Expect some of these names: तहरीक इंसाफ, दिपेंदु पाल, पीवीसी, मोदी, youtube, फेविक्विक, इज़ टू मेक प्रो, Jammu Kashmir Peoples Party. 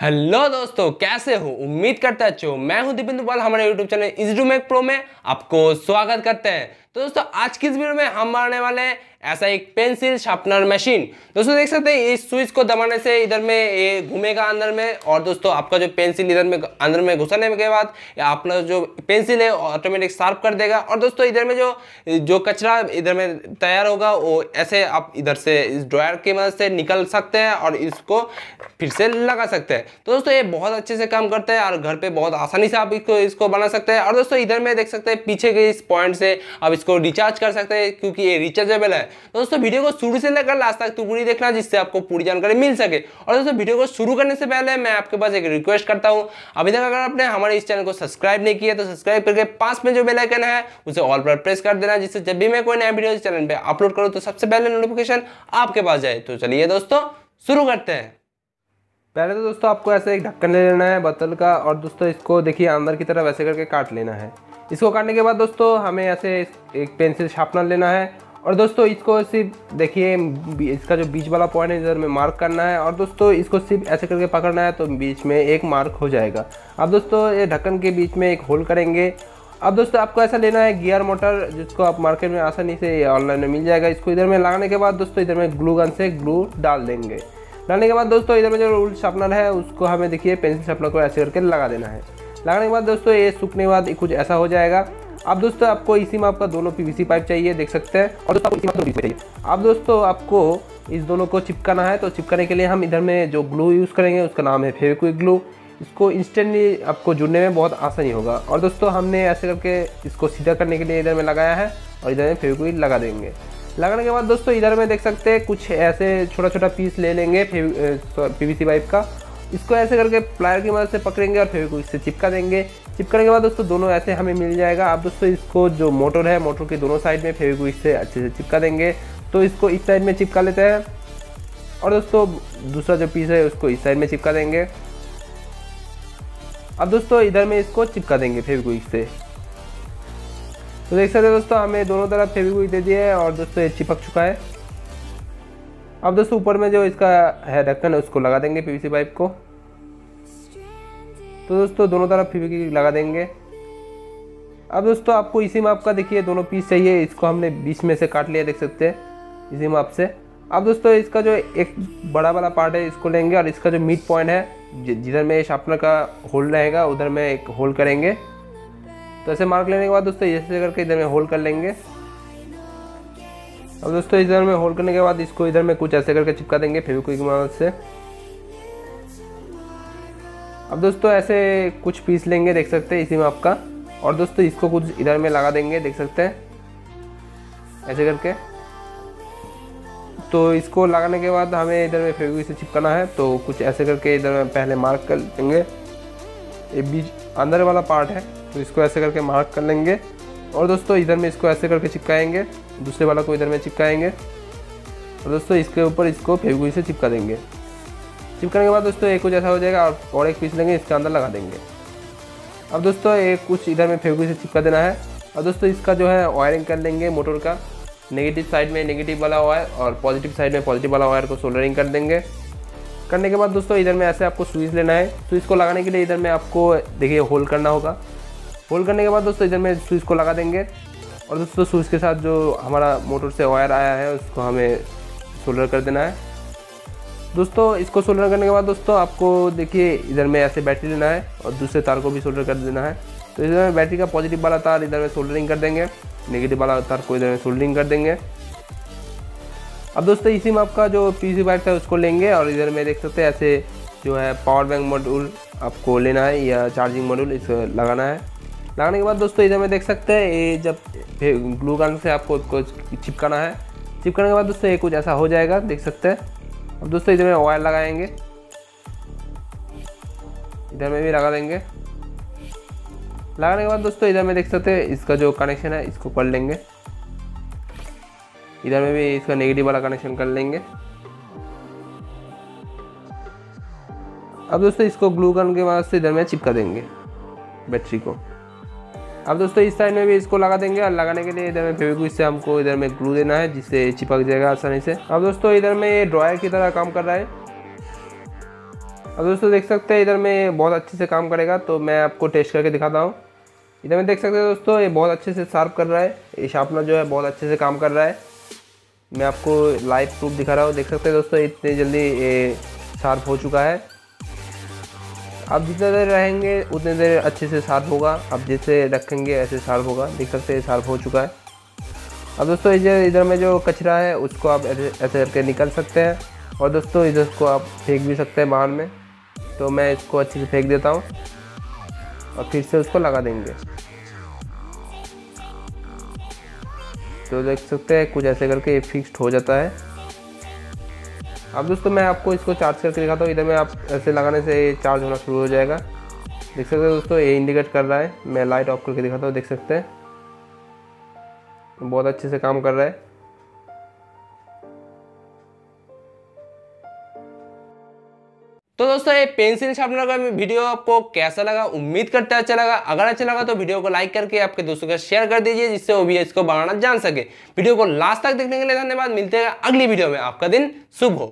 Hello दोस्तों, कैसे हो? उम्मीद करता है अच्छे हो। मैं हूं दिपेंदु पाल, हमारे YouTube channel इज़ टू मेक प्रो में आपको स्वागत करते हैं। तो दोस्तों आज की इस वीडियो में हम बनाने वाले हैं ऐसा एक पेंसिल शार्पनर मशीन। दोस्तों देख सकते हैं इस स्विच को दबाने से इधर में ये घूमेगा अंदर में, और दोस्तों आपका जो पेंसिल इधर में अंदर में घुसने के बाद आपका जो पेंसिल है ऑटोमेटिक शार्प कर देगा। और दोस्तों इधर में जो कचरा इधर में तैयार होगा वो ऐसे आप इधर से इस ड्रायर की मदद से निकल सकते हैं और इसको फिर से लगा सकते हैं। तो दोस्तों ये बहुत अच्छे से काम करता है और घर पर बहुत आसानी से आप इसको बना सकते हैं। और दोस्तों इधर में देख सकते हैं पीछे के इस पॉइंट से आप इसको रिचार्ज कर सकते हैं क्योंकि ये रिचार्जेबल है। दोस्तों वीडियो को शुरू से लेकर लास्ट तक पूरी देखना जिससे आपको पूरी जानकारी मिल सके। और दोस्तों वीडियो को शुरू करने से पहले मैं आपके पास एक रिक्वेस्ट करता हूं, अभी तक अगर आपने हमारे इस चैनल को सब्सक्राइब नहीं किया तो सब्सक्राइब करके पास में जो बेल आइकन है उसे ऑल पर प्रेस कर देना, जिससे जब भी मैं कोई नया वीडियो इस चैनल पर अपलोड करूँ तो सबसे पहले नोटिफिकेशन आपके पास जाए। तो चलिए दोस्तों शुरू करते हैं। पहले तो दोस्तों आपको ऐसे एक ढक्कन ले लेना है बोतल का, और दोस्तों इसको देखिए अंदर की तरफ ऐसे करके काट लेना है। इसको काटने के बाद दोस्तों हमें ऐसे एक पेंसिल शार्पनर लेना है, और दोस्तों इसको सिर्फ देखिए इसका जो बीच वाला पॉइंट है इधर में मार्क करना है, और दोस्तों इसको सिर्फ ऐसे करके पकड़ना है तो बीच में एक मार्क हो जाएगा। अब दोस्तों ये ढक्कन के बीच में एक होल करेंगे। अब दोस्तों आपको ऐसा लेना है गियर मोटर, जिसको आप मार्केट में आसानी से ऑनलाइन में मिल जाएगा। इसको इधर में लगाने के बाद दोस्तों इधर में ग्लू गन से ग्लू डाल देंगे। डालने के बाद दोस्तों इधर में जो रूल शार्पनर है उसको हमें देखिए पेंसिल शार्पनर को ऐसे करके लगा देना है। लगाने के बाद दोस्तों ये सूखने के बाद कुछ ऐसा हो जाएगा। अब दोस्तों आपको इसी में आपका दोनों पीवीसी पाइप चाहिए, देख सकते हैं, और दोस्तों आपको इसी में पीवीसी चाहिए। अब दोस्तों आपको इस दोनों को चिपकाना है, तो चिपकाने के लिए हम इधर में जो ग्लू यूज़ करेंगे उसका नाम है फेविक्विक ग्लू। इसको इंस्टेंटली आपको जुड़ने में बहुत आसानी होगा। और दोस्तों हमने ऐसे करके इसको सीधा करने के लिए इधर में लगाया है और इधर में फेविक्विक लगा देंगे। लगाने के बाद दोस्तों इधर में देख सकते हैं कुछ ऐसे छोटा छोटा पीस ले लेंगे पीवीसी पाइप का, इसको ऐसे करके प्लायर की मदद से पकड़ेंगे और फेविक्विक से चिपका देंगे। चिपकाने के बाद दोस्तों दोनों ऐसे हमें मिल जाएगा। आप दोस्तों इसको जो मोटर है मोटर के दोनों साइड में फेविक्विक से अच्छे से चिपका देंगे। तो इसको इस साइड में चिपका लेते हैं, और दोस्तों दूसरा जो पीस है उसको इस साइड में चिपका देंगे। अब दोस्तों इधर में इसको चिपका देंगे फेविक्विक से। तो देख सकते हैं दोस्तों हमें दोनों तरफ फेविक्विक दे दिए है और दोस्तों ये चिपक चुका है। अब दोस्तों ऊपर में जो इसका है ढक्कन है उसको लगा देंगे पीवीसी पाइप को। तो दोस्तों दोनों तरफ फेविक्विक लगा देंगे। अब दोस्तों आपको इसी माप का देखिए दोनों पीस चाहिए, इसको हमने बीच में से काट लिया, देख सकते हैं इसी माप से। अब दोस्तों इसका जो एक बड़ा वाला पार्ट है इसको लेंगे, और इसका जो मिड पॉइंट है जिधर में शार्पनर का होल रहेगा उधर में एक होल करेंगे। तो ऐसे मार्क लेने के बाद दोस्तों ऐसे करके इधर में होल कर लेंगे। अब दोस्तों इधर में होल करने के बाद इसको इधर में कुछ ऐसे करके चिपका देंगे फेविक्विक की मदद से। अब दोस्तों ऐसे कुछ पीस लेंगे, देख सकते हैं इसी में आपका, और दोस्तों इसको कुछ इधर में लगा देंगे, देख सकते हैं ऐसे करके। तो इसको लगाने के बाद हमें इधर में फेविक्विक से चिपकाना है, तो कुछ ऐसे करके इधर में पहले मार्क कर लेंगे। ये बीच अंदर वाला पार्ट है तो इसको ऐसे करके मार्क कर लेंगे, और दोस्तों इधर में इसको ऐसे करके चिपकाएंगे, दूसरे वाला को इधर में चिपकाएंगे, और दोस्तों इसके ऊपर इसको फेविक्विक से चिपका देंगे। चिपकाने के बाद दोस्तों एक कुछ ऐसा हो जाएगा, और एक पीस लेंगे इसके अंदर लगा देंगे। अब दोस्तों एक कुछ इधर में फेविक्विक से चिपका देना है, और दोस्तों इसका जो है वायरिंग कर लेंगे मोटर का। नेगेटिव साइड में नेगेटिव वाला वायर और पॉजिटिव साइड में पॉजिटिव वाला वायर को सोल्डरिंग कर देंगे। करने के बाद दोस्तों इधर में ऐसे आपको स्विच लेना है, स्विच को लगाने के लिए इधर में आपको देखिए होल करना होगा। होल करने के बाद दोस्तों इधर में स्विच को लगा देंगे, और दोस्तों स्विच के साथ जो हमारा मोटर से वायर आया है उसको हमें सोल्डर कर देना है। दोस्तों इसको सोल्डर करने के बाद दोस्तों आपको देखिए इधर में ऐसे बैटरी लेना है और दूसरे तार को भी सोल्डर कर देना है। तो इधर में बैटरी का पॉजिटिव वाला तार इधर में सोल्डरिंग कर देंगे, नेगेटिव वाला तार को इधर में सोल्डरिंग कर देंगे। अब दोस्तों इसी में आपका जो पीवीसी पाइप है उसको लेंगे, और इधर में देख सकते हैं ऐसे जो है पावर बैंक मॉड्यूल आपको लेना है या चार्जिंग मॉड्यूल इसको लगाना है। लगाने के बाद दोस्तों इधर में देख सकते हैं ये जब ग्लू गन से आपको चिपकाना है। चिपकाने के बाद दोस्तों ये कुछ ऐसा हो जाएगा, देख सकते हैं। अब दोस्तों इधर में वायर लगाएंगे, इधर में भी लगा देंगे। लगाने के बाद दोस्तों इधर में देख सकते हैं इसका जो कनेक्शन है इसको कर लेंगे, इधर में भी इसका नेगेटिव वाला कनेक्शन कर लेंगे। अब दोस्तों इसको ग्लू गन के मदद से इधर में चिपका देंगे बैटरी को। अब दोस्तों इस साइड में भी इसको लगा देंगे, और लगाने के लिए इधर में फेविक्विक से हमको इधर में ग्लू देना है जिससे चिपक जाएगा आसानी से। अब दोस्तों इधर में ये ड्रायर की तरह काम कर रहा है, अब दोस्तों देख सकते हैं इधर में बहुत अच्छे से काम करेगा, तो मैं आपको टेस्ट करके दिखाता हूँ। इधर में देख सकते हैं दोस्तों ये बहुत अच्छे से शार्प कर रहा है, ये शार्पनर जो है बहुत अच्छे से काम कर रहा है। मैं आपको लाइव प्रूफ दिखा रहा हूँ, देख सकते हैं दोस्तों इतने जल्दी ये शार्प हो चुका है। आप जितना देर रहेंगे उतने देर अच्छे से शार्प होगा, आप जैसे रखेंगे ऐसे शार्प होगा। देख सकते हैं शार्प हो चुका है। अब दोस्तों इधर में जो कचरा है उसको आप ऐसे करके निकाल सकते हैं, और दोस्तों इधर को आप फेंक भी सकते हैं बाहर में। तो मैं इसको अच्छे से फेंक देता हूँ और फिर से उसको लगा देंगे। तो देख सकते हैं कुछ ऐसे करके ये फिक्स्ड हो जाता है। अब दोस्तों मैं आपको इसको चार्ज करके दिखाता हूँ। इधर में आप ऐसे लगाने से चार्ज होना शुरू हो जाएगा। देख सकते हैं दोस्तों ये इंडिकेट कर रहा है। मैं लाइट ऑफ करके दिखाता हूँ, देख सकते हैं बहुत अच्छे से काम कर रहा है। तो दोस्तों ये पेंसिल शार्पनर का वीडियो आपको कैसा लगा, उम्मीद करते हैं अच्छा लगा। अगर अच्छा लगा तो वीडियो को लाइक करके आपके दोस्तों के शेयर कर दीजिए, जिससे वो भी इसको बनाना जान सके। वीडियो को लास्ट तक देखने के लिए धन्यवाद। मिलते हैं अगली वीडियो में। आपका दिन शुभ हो।